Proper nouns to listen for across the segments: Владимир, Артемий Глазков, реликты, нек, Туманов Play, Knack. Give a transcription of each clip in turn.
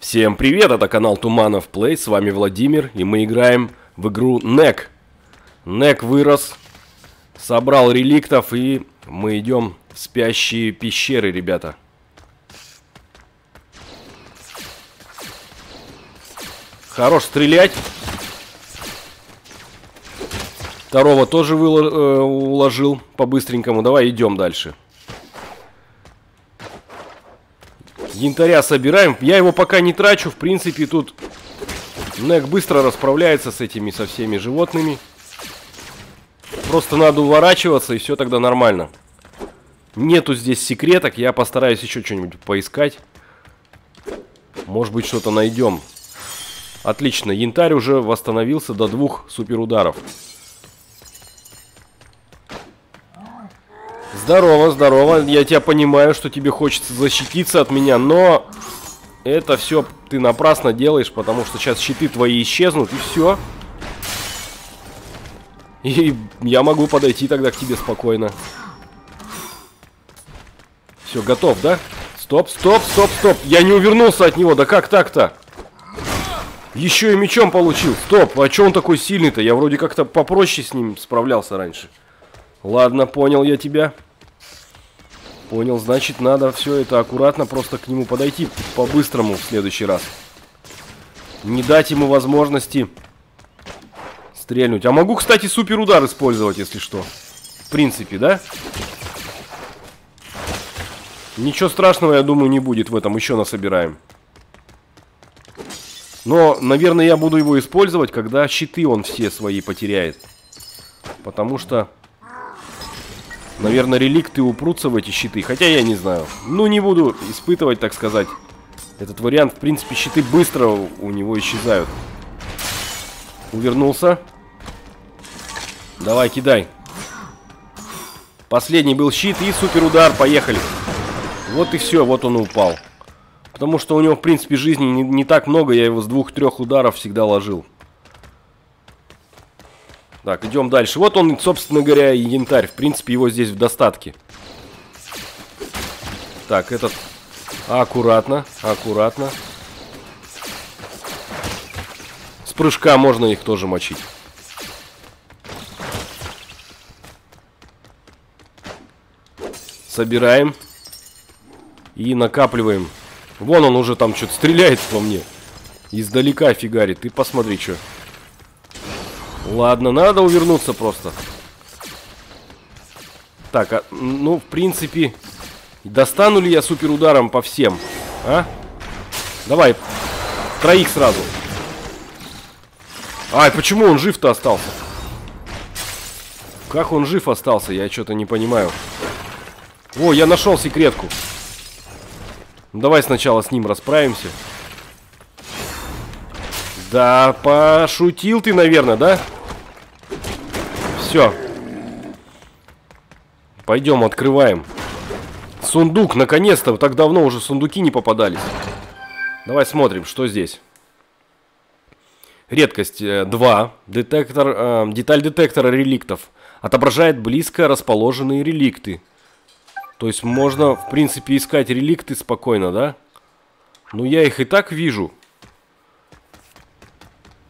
Всем привет, это канал Туманов Play, с вами Владимир, и мы играем в игру Knack. Knack вырос, собрал реликтов, и мы идем в спящие пещеры, ребята. Хорош стрелять. Второго тоже уложил по-быстренькому. Давай идем дальше. Янтаря собираем. Я его пока не трачу. В принципе, тут Knack быстро расправляется со всеми животными. Просто надо уворачиваться, и все тогда нормально. Нету здесь секреток. Я постараюсь еще что-нибудь поискать. Может быть, что-то найдем. Отлично. Янтарь уже восстановился до 2 суперударов. Здорово, здорово. Я тебя понимаю, что тебе хочется защититься от меня, но это все ты напрасно делаешь, потому что сейчас щиты твои исчезнут, и все. И я могу подойти тогда к тебе спокойно. Все, готов, да? Стоп, стоп, стоп, стоп. Я не увернулся от него, да как так-то? Еще и мечом получил. Стоп, а че он такой сильный-то? Я вроде как-то попроще с ним справлялся раньше. Ладно, понял я тебя. Понял, значит, надо все это аккуратно, просто к нему подойти по-быстрому в следующий раз. Не дать ему возможности стрельнуть. А могу, кстати, суперудар использовать, если что. В принципе, да? Ничего страшного, я думаю, не будет в этом. Еще насобираем. Но, наверное, я буду его использовать, когда щиты он все свои потеряет. Потому что... Наверное, реликты упрутся в эти щиты. Хотя я не знаю. Ну, не буду испытывать, так сказать, этот вариант. В принципе, щиты быстро у него исчезают. Увернулся. Давай, кидай. Последний был щит и суперудар. Поехали. Вот и все. Вот он упал. Потому что у него, в принципе, жизни не так много. Я его с 2-3 ударов всегда ложил. Так, идем дальше. Вот он, собственно говоря, и янтарь. В принципе, его здесь в достатке. Так, этот... Аккуратно, аккуратно. С прыжка можно их тоже мочить. Собираем. И накапливаем. Вон он уже там что-то стреляет по мне. Издалека фигарит. Ты посмотри, что... Ладно, надо увернуться просто. Так, ну, в принципе, достану ли я суперударом по всем? А? Давай, троих сразу. Ай, почему он жив-то остался? Как он жив остался, я что-то не понимаю. О, я нашел секретку. Давай сначала с ним расправимся. Да, пошутил ты, наверное, да? Все. Пойдем, открываем. Сундук, наконец-то. Так давно уже сундуки не попадались. Давай смотрим, что здесь. Редкость 2. Деталь детектора реликтов. Отображает близко расположенные реликты. То есть можно, в принципе, искать реликты спокойно, да? Ну, я их и так вижу.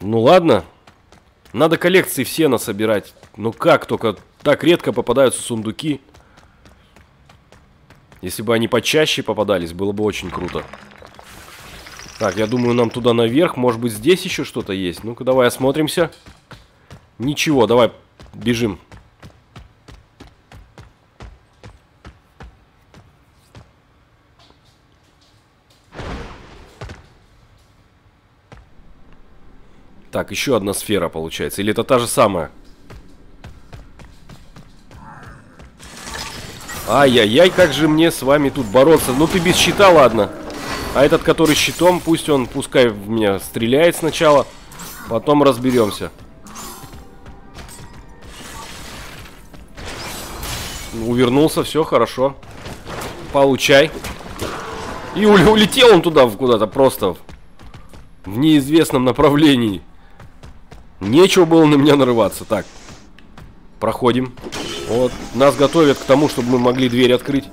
Ну, ладно. Надо коллекции все насобирать. Ну, как только так редко попадаются сундуки. Если бы они почаще попадались, было бы очень круто. Так, я думаю, нам туда наверх. Может быть, здесь еще что-то есть. Ну-ка, давай осмотримся. Ничего, давай бежим. Так, еще одна сфера получается. Или это та же самая? Ай-яй-яй, как же мне с вами тут бороться? Ну ты без щита, ладно. А этот, который с щитом, пускай в меня стреляет сначала. Потом разберемся. Увернулся, все хорошо. Получай. И улетел он туда куда-то просто. В неизвестном направлении. Нечего было на меня нарываться. Так, проходим. Вот, нас готовят к тому, чтобы мы могли дверь открыть.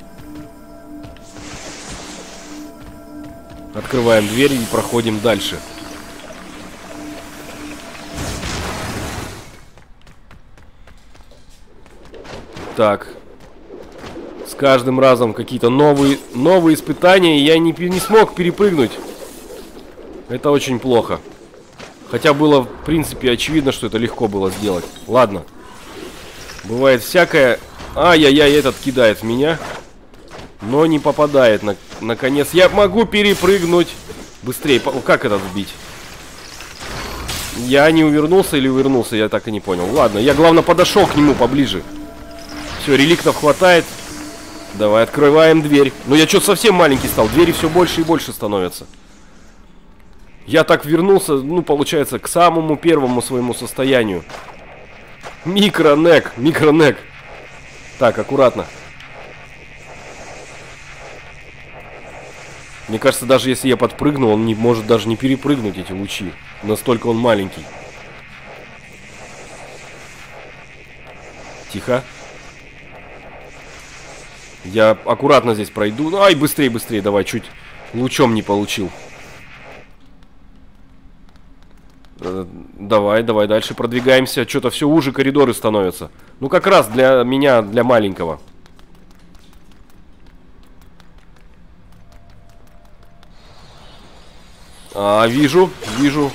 Открываем дверь и проходим дальше. Так. С каждым разом какие-то новые испытания. Я не смог перепрыгнуть. Это очень плохо. Хотя было, в принципе, очевидно, что это легко было сделать. Ладно. Бывает всякое. Ай-яй-яй, этот кидает в меня. Но не попадает. Наконец. Я могу перепрыгнуть. Быстрее. Как этот сбить? Я не увернулся или увернулся? Я так и не понял. Ладно. Я, главное, подошел к нему поближе. Все, реликтов хватает. Давай, открываем дверь. Ну, я что-то совсем маленький стал. Двери все больше и больше становятся. Я так вернулся, ну, получается, к самому первому своему состоянию. Микронек, микронек. Так, аккуратно. Мне кажется, даже если я подпрыгну, он не может даже не перепрыгнуть эти лучи. Настолько он маленький. Тихо. Я аккуратно здесь пройду. Ай, быстрее, быстрее, давай, чуть лучом не получил. Давай, давай, дальше продвигаемся. Что-то все уже коридоры становятся. Ну, как раз для меня, для маленького. Вижу, вижу.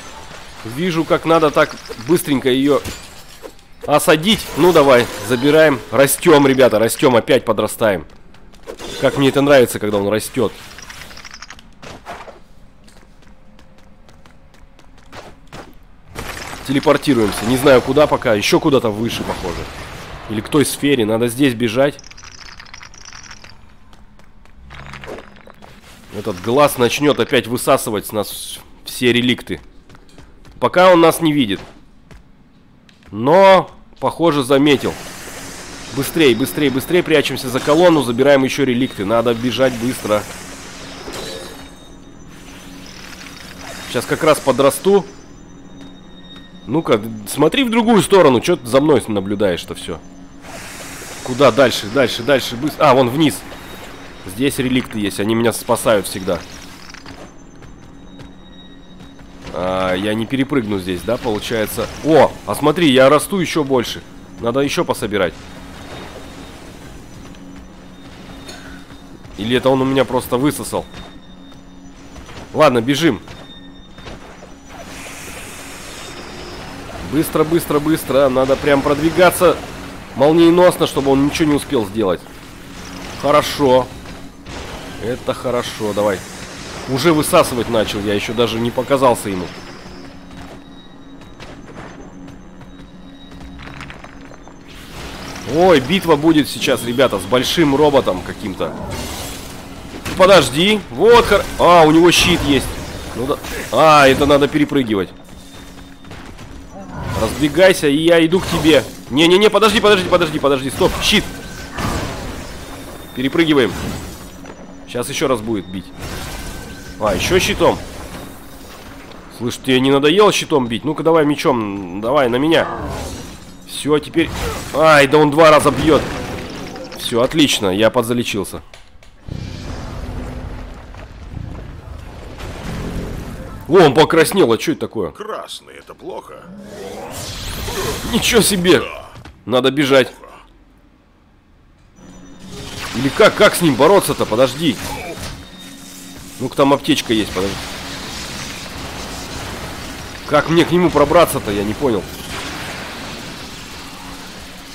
Вижу, как надо так быстренько ее осадить. Ну, давай, забираем. Растем, ребята, растем, опять подрастаем. Как мне это нравится, когда он растет. Телепортируемся. Не знаю куда пока. Еще куда-то выше, похоже. Или к той сфере. Надо здесь бежать. Этот глаз начнет опять высасывать с нас все реликты. Пока он нас не видит. Но, похоже, заметил. Быстрей, быстрей, быстрей. Прячемся за колонну. Забираем еще реликты. Надо бежать быстро. Сейчас как раз подрасту. Ну-ка, смотри в другую сторону. Чё ты за мной наблюдаешь-то все? Куда дальше, дальше, дальше? Быстро. А, вон вниз. Здесь реликты есть. Они меня спасают всегда. Я не перепрыгну здесь, да, получается? О, а смотри, я расту еще больше. Надо еще пособирать. Или это он у меня просто высосал? Ладно, бежим. Быстро, быстро, быстро. Надо прям продвигаться молниеносно, чтобы он ничего не успел сделать. Хорошо. Это хорошо. Давай. Уже высасывать начал. Я еще даже не показался ему. Ой, битва будет сейчас, ребята, с большим роботом каким-то. Подожди. Вот. А, у него щит есть. Ну, да. А, это надо перепрыгивать. Разбегайся, и я иду к тебе. Не-не-не, подожди, подожди, подожди, подожди. Стоп, щит. Перепрыгиваем. Сейчас еще раз будет бить. А, еще щитом. Слышь, тебе не надоело щитом бить? Ну-ка, давай мечом. Давай, на меня. Все, теперь... Ай, да он два раза бьет. Все, отлично, я подзалечился. О, он покраснел, а что это такое? Красный, это плохо. Ничего себе! Надо бежать. Или как с ним бороться-то? Подожди. Ну-ка, там аптечка есть, подожди. Как мне к нему пробраться-то? Я не понял.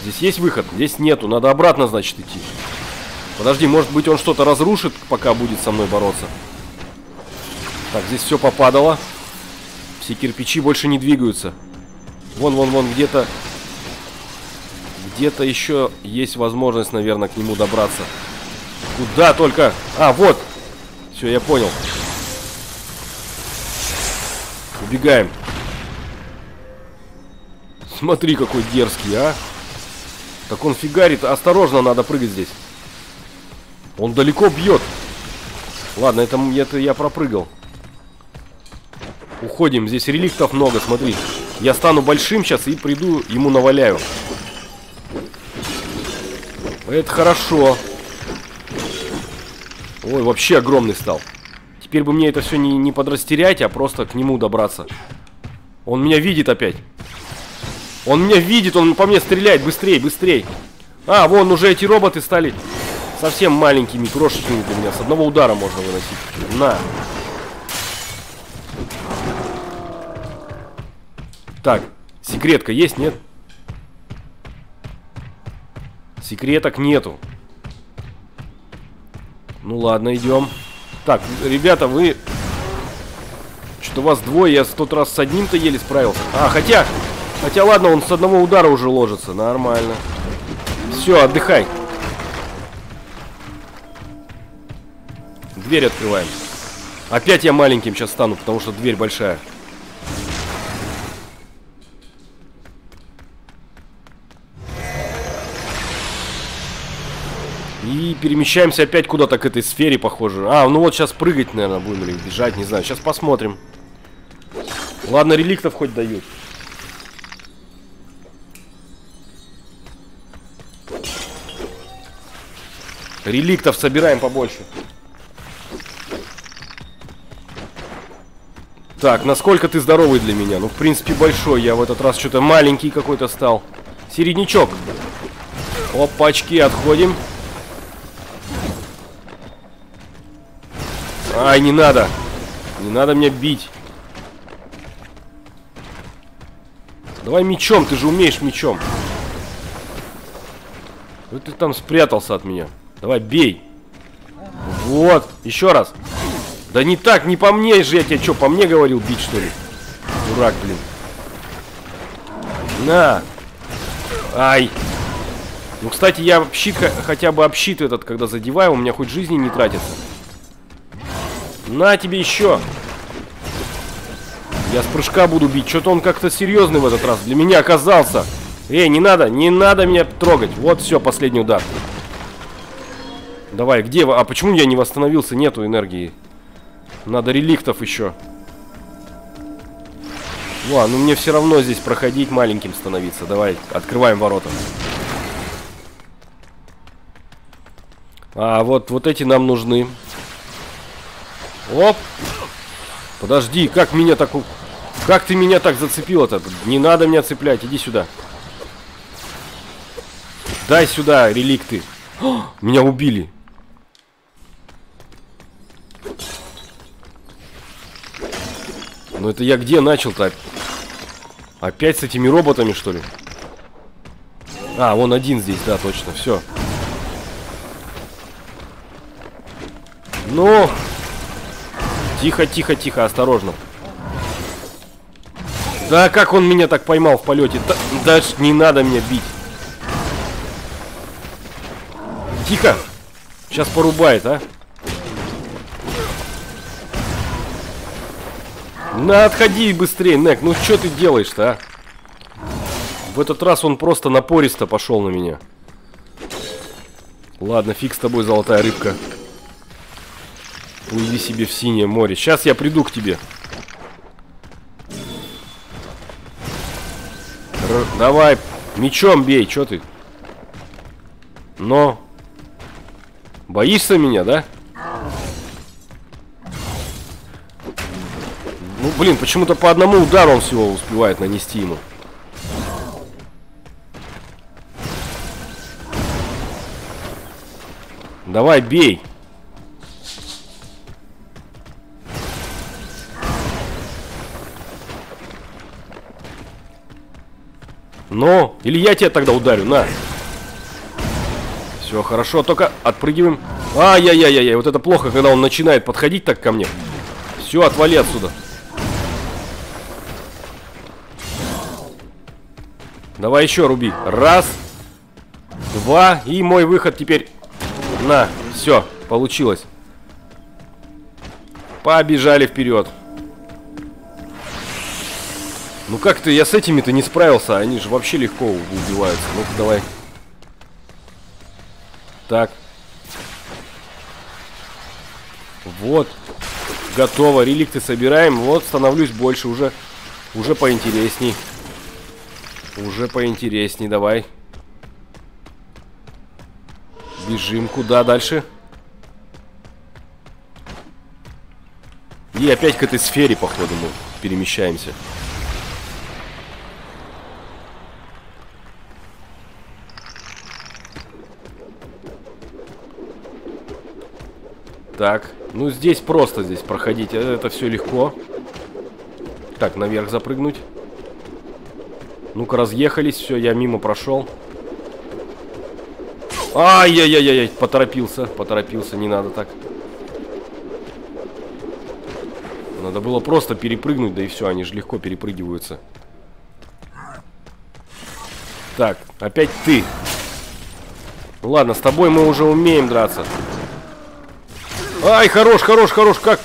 Здесь есть выход? Здесь нету. Надо обратно, значит, идти. Подожди, может быть, он что-то разрушит, пока будет со мной бороться. Так, здесь все попадало. Все кирпичи больше не двигаются. Вон, где-то... Где-то еще есть возможность, наверное, к нему добраться. Куда только... А, вот! Все, я понял. Убегаем. Смотри, какой дерзкий, а! Так он фигарит. Осторожно, надо прыгать здесь. Он далеко бьет. Ладно, это я пропрыгал. Уходим, здесь реликтов много, смотри. Я стану большим сейчас и приду, ему наваляю. Это хорошо. Ой, вообще огромный стал. Теперь бы мне это все не подрастерять, а просто к нему добраться. Он меня видит опять. Он меня видит, он по мне стреляет. Быстрей, быстрей. А, вон уже эти роботы стали совсем маленькими, крошечными для меня. С одного удара можно выносить. На. Так, секретка есть, нет? Секреток нету. Ну ладно, идем. Так, ребята, вы... Что-то вас двое, я в тот раз с одним-то еле справился. А, хотя ладно, он с одного удара уже ложится. Нормально. Все, отдыхай. Дверь открываем. Опять я маленьким сейчас стану, потому что дверь большая. И перемещаемся опять куда-то к этой сфере, похоже. А, ну вот сейчас прыгать, наверное, будем или бежать, не знаю. Сейчас посмотрим. Ладно, реликтов хоть дают. Реликтов собираем побольше. Так, насколько ты здоровый для меня? Ну, в принципе, большой. Я в этот раз что-то маленький какой-то стал. Середнячок. Опачки, отходим. Ай, не надо. Не надо меня бить. Давай мечом, ты же умеешь мечом. Вот ты там спрятался от меня. Давай, бей. Вот, еще раз. Да не так, не по мне же, я тебе что, по мне говорил бить, что ли? Дурак, блин. На. Ай. Ну, кстати, я щит, хотя бы об щит этот, когда задеваю, у меня хоть жизни не тратится. На тебе еще. Я с прыжка буду бить. Что-то он как-то серьезный в этот раз для меня оказался. Эй, не надо, не надо меня трогать. Вот все, последний удар. Давай, где вы? А почему я не восстановился? Нету энергии. Надо реликтов еще. Ладно, ну мне все равно здесь проходить, маленьким становиться. Давай, открываем ворота. А, вот эти нам нужны. Оп! Подожди, как меня так... Как ты меня так зацепил-то? Не надо меня цеплять, иди сюда. Дай сюда реликты. О, меня убили. Ну это я где начал-то? Опять с этими роботами, что ли? А, вон один здесь, да, точно, все. Ну... Тихо, тихо, тихо, осторожно. Да как он меня так поймал в полете? Даже не надо меня бить. Тихо. Сейчас порубает, а? На, отходи быстрее, Кнак. Ну что ты делаешь-то, а? В этот раз он просто напористо пошел на меня. Ладно, фиг с тобой, золотая рыбка. Уйди себе в синее море. Сейчас я приду к тебе. Давай, мечом бей, чё ты? Но. Боишься меня, да? Ну, блин, почему-то по одному удару он всего успевает нанести ему. Давай, бей. Но! Или я тебя тогда ударю, на! Все, хорошо, только отпрыгиваем. Ай-яй-яй-яй, вот это плохо, когда он начинает подходить так ко мне. Все, отвали отсюда. Давай еще руби. Раз. Два. И мой выход теперь. На, все, получилось. Побежали вперед. Ну как-то я с этими-то не справился, они же вообще легко убиваются. Ну-ка, давай. Так. Вот. Готово, реликты собираем. Вот, становлюсь больше уже. Уже поинтересней. Уже поинтересней, давай. Бежим, куда дальше? И опять к этой сфере, походу, мы перемещаемся. Так, ну здесь просто здесь проходить, это все легко. Так, наверх запрыгнуть. Ну-ка, разъехались, все, я мимо прошел. Ай-яй-яй-яй, поторопился, поторопился, не надо так. Надо было просто перепрыгнуть, да и все, они же легко перепрыгиваются. Так, опять ты. Ну ладно, с тобой мы уже умеем драться. Ай, хорош, хорош, хорош, как?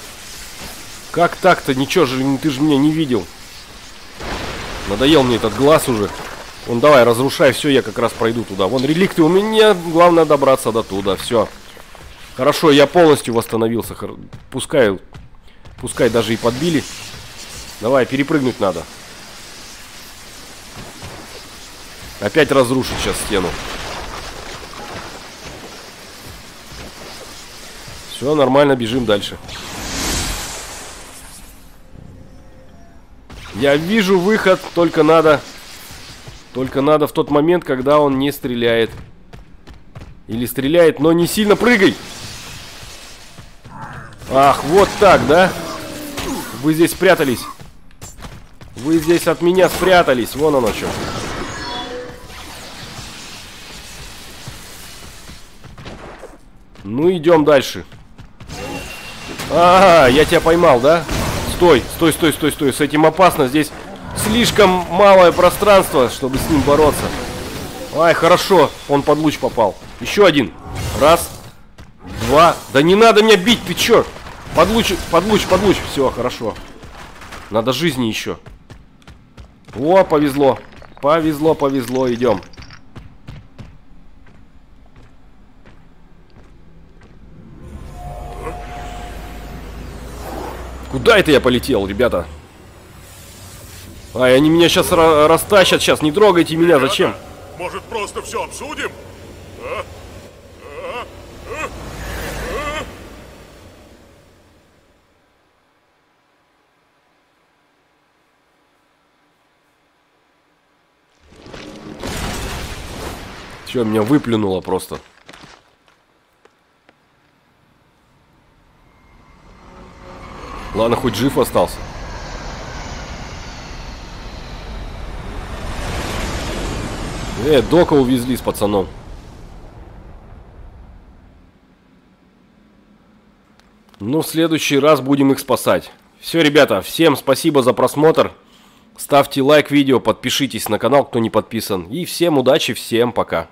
Как так-то? Ничего же, ты же меня не видел. Надоел мне этот глаз уже. Вон, давай, разрушай все, я как раз пройду туда. Вон, реликты у меня, главное добраться до туда, все. Хорошо, я полностью восстановился. Пускай даже и подбили. Давай, перепрыгнуть надо. Опять разрушить сейчас стену. Все нормально, бежим дальше. Я вижу выход, только надо в тот момент, когда он не стреляет. Или стреляет, но не сильно. Прыгай! Ах, вот так, да? Вы здесь спрятались. Вы здесь от меня спрятались. Вон оно что. Ну, идем дальше. А, я тебя поймал, да? Стой, стой, стой, стой, стой. С этим опасно. Здесь слишком малое пространство, чтобы с ним бороться. Ай, хорошо. Он под луч попал. Еще один. Раз. Два. Да не надо меня бить, ты че? Под луч, под луч, под луч. Все, хорошо. Надо жизни еще. О, повезло. Повезло, повезло. Идем. Куда это я полетел, ребята? Ай, они меня сейчас растащат. Сейчас, не трогайте меня, ребята, зачем? Может, просто все обсудим? Че, меня выплюнуло просто. Ладно, хоть жив остался. Дока увезли с пацаном. Ну, в следующий раз будем их спасать. Все, ребята, всем спасибо за просмотр. Ставьте лайк видео, подпишитесь на канал, кто не подписан. И всем удачи, всем пока.